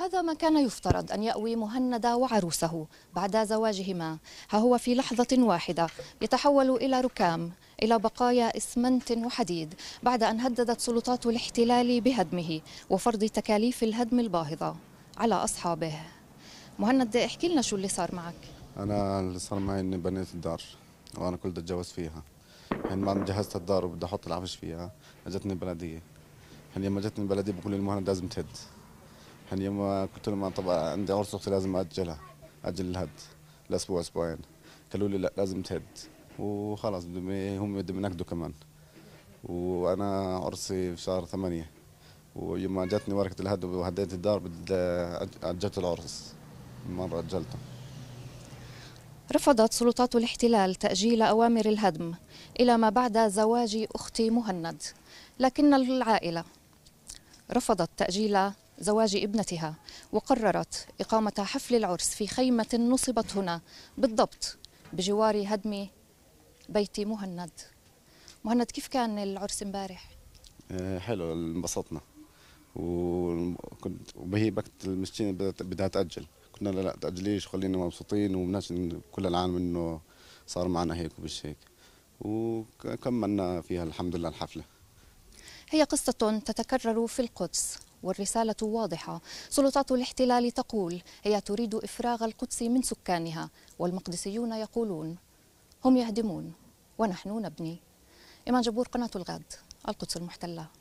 هذا ما كان يفترض أن يأوي مهند وعروسه بعد زواجهما، ها هو في لحظة واحدة يتحول إلى ركام، إلى بقايا إسمنت وحديد، بعد أن هددت سلطات الاحتلال بهدمه وفرض تكاليف الهدم الباهظة على أصحابه. مهند، احكي لنا شو اللي صار معك؟ أنا اللي صار معي إني بنيت الدار وأنا كنت بدي أتجوز فيها، يعني بعد ما جهزت الدار وبدي أحط العفش فيها أجتني البلدية. يعني لما جتني البلدية بقول لي المهند لازم تهد. يعني يوم قلت لهم طب عندي عرس أختي لازم أجلها، أجل الهد لأسبوع أسبوعين. قالوا لي لا لازم تهد وخلاص هم بدهم ينكدوا كمان. وأنا عرسي في شهر 8 ويوم جتني ورقة الهد وهديت الدار بدي أجلت العرس مرة أجلته. رفضت سلطات الاحتلال تأجيل أوامر الهدم إلى ما بعد زواج أختي مهند، لكن العائلة رفضت تأجيل زواج ابنتها وقررت إقامة حفل العرس في خيمة نصبت هنا بالضبط بجوار هدم بيت مهند. مهند، كيف كان العرس امبارح؟ حلو، انبسطنا وهي بكت المسكينة بدها تأجل، قلنا لا تأجليش وخلينا مبسوطين وبناش كل العالم انه صار معنا هيك ومش هيك، وكملنا فيها الحمد لله الحفلة. هي قصة تتكرر في القدس والرسالة واضحة، سلطات الاحتلال تقول هي تريد إفراغ القدس من سكانها، والمقدسيون يقولون هم يهدمون ونحن نبني. إيمان جبور، قناة الغد، القدس المحتلة.